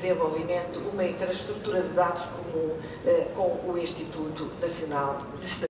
desenvolvimento uma infraestrutura de dados comum com o Instituto Nacional de Estadística.